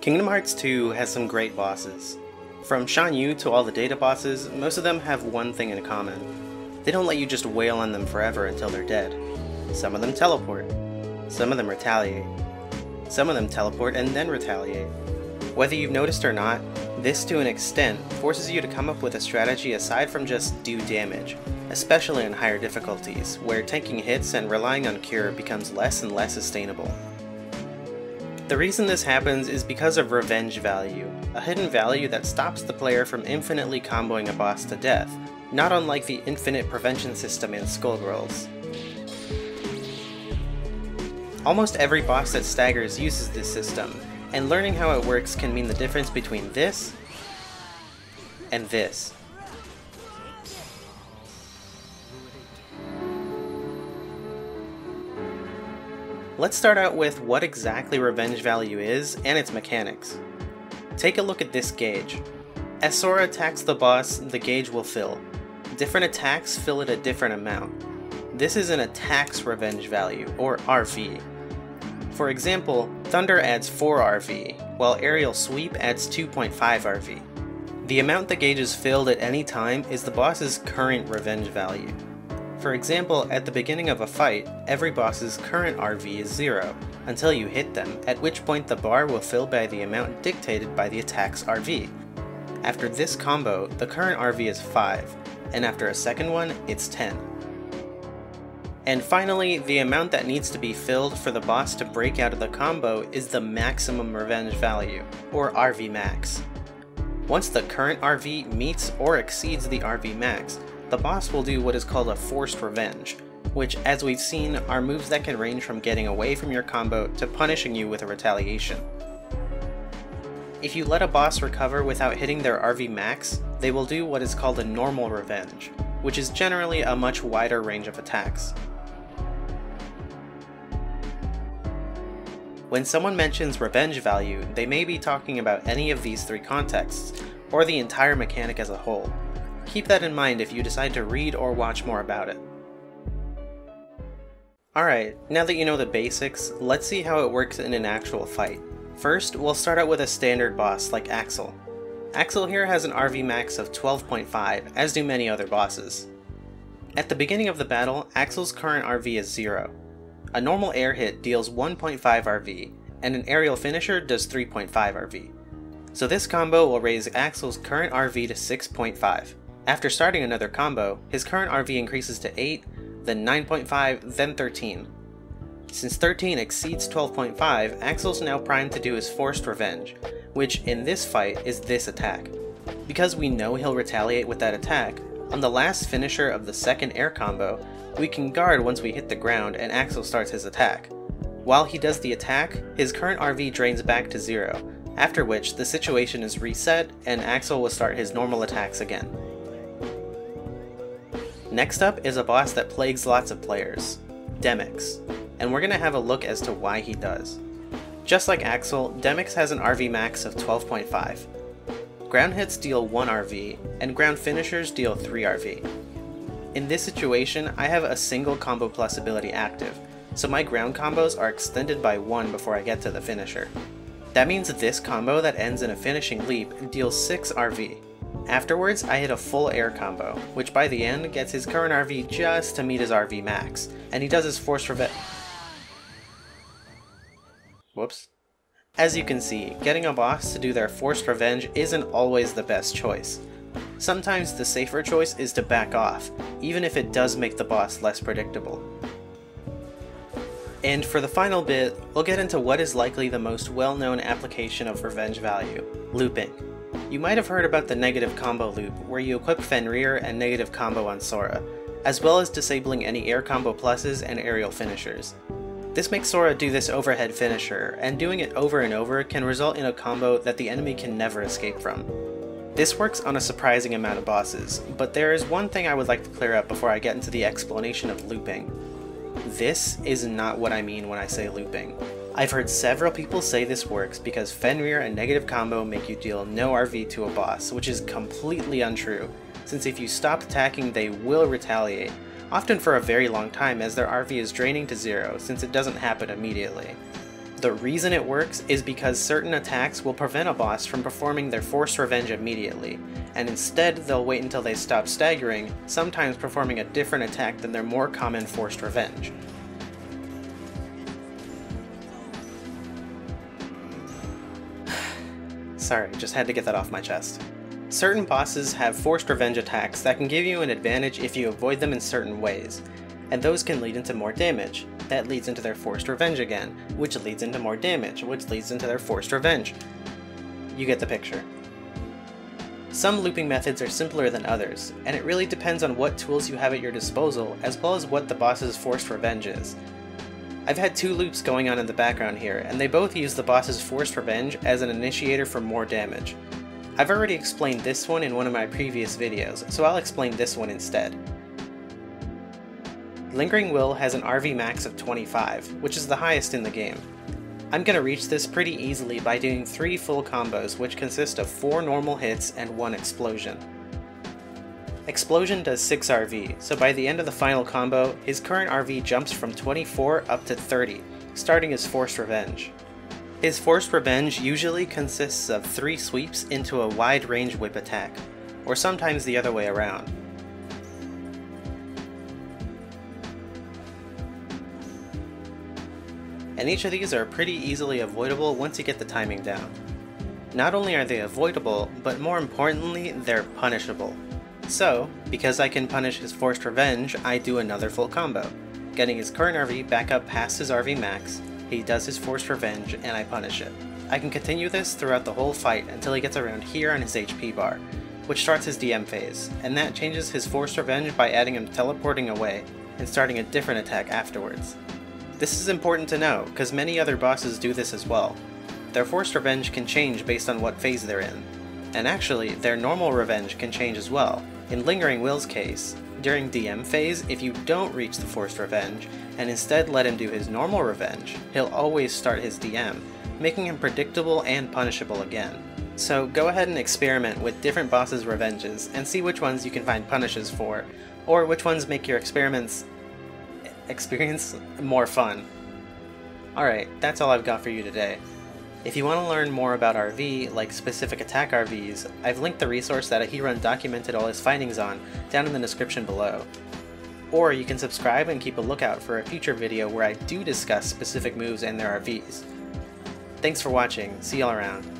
Kingdom Hearts 2 has some great bosses. From Shan Yu to all the data bosses, most of them have one thing in common. They don't let you just wail on them forever until they're dead. Some of them teleport. Some of them retaliate. Some of them teleport and then retaliate. Whether you've noticed or not, this to an extent forces you to come up with a strategy aside from just do damage, especially in higher difficulties, where tanking hits and relying on cure becomes less and less sustainable. The reason this happens is because of revenge value, a hidden value that stops the player from infinitely comboing a boss to death, not unlike the infinite prevention system in Skullgirls. Almost every boss that staggers uses this system, and learning how it works can mean the difference between this and this. Let's start out with what exactly revenge value is and its mechanics. Take a look at this gauge. As Sora attacks the boss, the gauge will fill. Different attacks fill it a different amount. This is an attack's revenge value, or RV. For example, Thunder adds 4 RV, while Aerial Sweep adds 2.5 RV. The amount the gauge is filled at any time is the boss's current revenge value. For example, at the beginning of a fight, every boss's current RV is 0, until you hit them, at which point the bar will fill by the amount dictated by the attack's RV. After this combo, the current RV is 5, and after a second one, it's 10. And finally, the amount that needs to be filled for the boss to break out of the combo is the maximum revenge value, or RV max. Once the current RV meets or exceeds the RV max, the boss will do what is called a forced revenge, which, as we've seen, are moves that can range from getting away from your combo to punishing you with a retaliation. If you let a boss recover without hitting their RV max, they will do what is called a normal revenge, which is generally a much wider range of attacks. When someone mentions revenge value, they may be talking about any of these three contexts, or the entire mechanic as a whole. Keep that in mind if you decide to read or watch more about it. Alright, now that you know the basics, let's see how it works in an actual fight. First, we'll start out with a standard boss like Axel. Axel here has an RV max of 12.5, as do many other bosses. At the beginning of the battle, Axel's current RV is 0. A normal air hit deals 1.5 RV, and an aerial finisher does 3.5 RV. So this combo will raise Axel's current RV to 6.5. After starting another combo, his current RV increases to 8, then 9.5, then 13. Since 13 exceeds 12.5, Axel's now primed to do his forced revenge, which in this fight is this attack. Because we know he'll retaliate with that attack, on the last finisher of the second air combo, we can guard once we hit the ground and Axel starts his attack. While he does the attack, his current RV drains back to 0, after which the situation is reset and Axel will start his normal attacks again. Next up is a boss that plagues lots of players, Demyx, and we're going to have a look as to why he does. Just like Axel, Demyx has an RV max of 12.5. Ground hits deal 1 RV, and ground finishers deal 3 RV. In this situation, I have a single combo plus ability active, so my ground combos are extended by 1 before I get to the finisher. That means this combo that ends in a finishing leap deals 6 RV. Afterwards, I hit a full air combo, which by the end gets his current RV just to meet his RV max, and he does his forced revenge. Whoops. As you can see, getting a boss to do their forced revenge isn't always the best choice. Sometimes the safer choice is to back off, even if it does make the boss less predictable. And for the final bit, we'll get into what is likely the most well-known application of revenge value, looping. You might have heard about the negative combo loop, where you equip Fenrir and negative combo on Sora, as well as disabling any air combo pluses and aerial finishers. This makes Sora do this overhead finisher, and doing it over and over can result in a combo that the enemy can never escape from. This works on a surprising amount of bosses, but there is one thing I would like to clear up before I get into the explanation of looping. This is not what I mean when I say looping. I've heard several people say this works because Fenrir and negative combo make you deal no RV to a boss, which is completely untrue, since if you stop attacking they will retaliate, often for a very long time as their RV is draining to 0 since it doesn't happen immediately. The reason it works is because certain attacks will prevent a boss from performing their forced revenge immediately, and instead they'll wait until they stop staggering, sometimes performing a different attack than their more common forced revenge. Sorry, just had to get that off my chest. Certain bosses have forced revenge attacks that can give you an advantage if you avoid them in certain ways, and those can lead into more damage. That leads into their forced revenge again, which leads into more damage, which leads into their forced revenge. You get the picture. Some looping methods are simpler than others, and it really depends on what tools you have at your disposal, as well as what the boss's forced revenge is. I've had two loops going on in the background here, and they both use the boss's forced revenge as an initiator for more damage. I've already explained this one in one of my previous videos, so I'll explain this one instead. Lingering Will has an RV max of 25, which is the highest in the game. I'm going to reach this pretty easily by doing 3 full combos, which consist of 4 normal hits and 1 explosion. Explosion does 6 RV, so by the end of the final combo, his current RV jumps from 24 up to 30, starting his forced revenge. His forced revenge usually consists of 3 sweeps into a wide range whip attack, or sometimes the other way around. And each of these are pretty easily avoidable once you get the timing down. Not only are they avoidable, but more importantly, they're punishable. So, because I can punish his forced revenge, I do another full combo, getting his current RV back up past his RV max, he does his forced revenge, and I punish it. I can continue this throughout the whole fight until he gets around here on his HP bar, which starts his DM phase, and that changes his forced revenge by adding him teleporting away and starting a different attack afterwards. This is important to know, because many other bosses do this as well. Their forced revenge can change based on what phase they're in, and actually, their normal revenge can change as well. In Lingering Will's case, during DM phase, if you don't reach the forced revenge, and instead let him do his normal revenge, he'll always start his DM, making him predictable and punishable again. So go ahead and experiment with different bosses' revenges, and see which ones you can find punishes for, or which ones make your experience more fun. Alright, that's all I've got for you today. If you want to learn more about RV, like specific attack RVs, I've linked the resource that Ahirun documented all his findings on down in the description below. Or you can subscribe and keep a lookout for a future video where I do discuss specific moves and their RVs. Thanks for watching, see y'all around.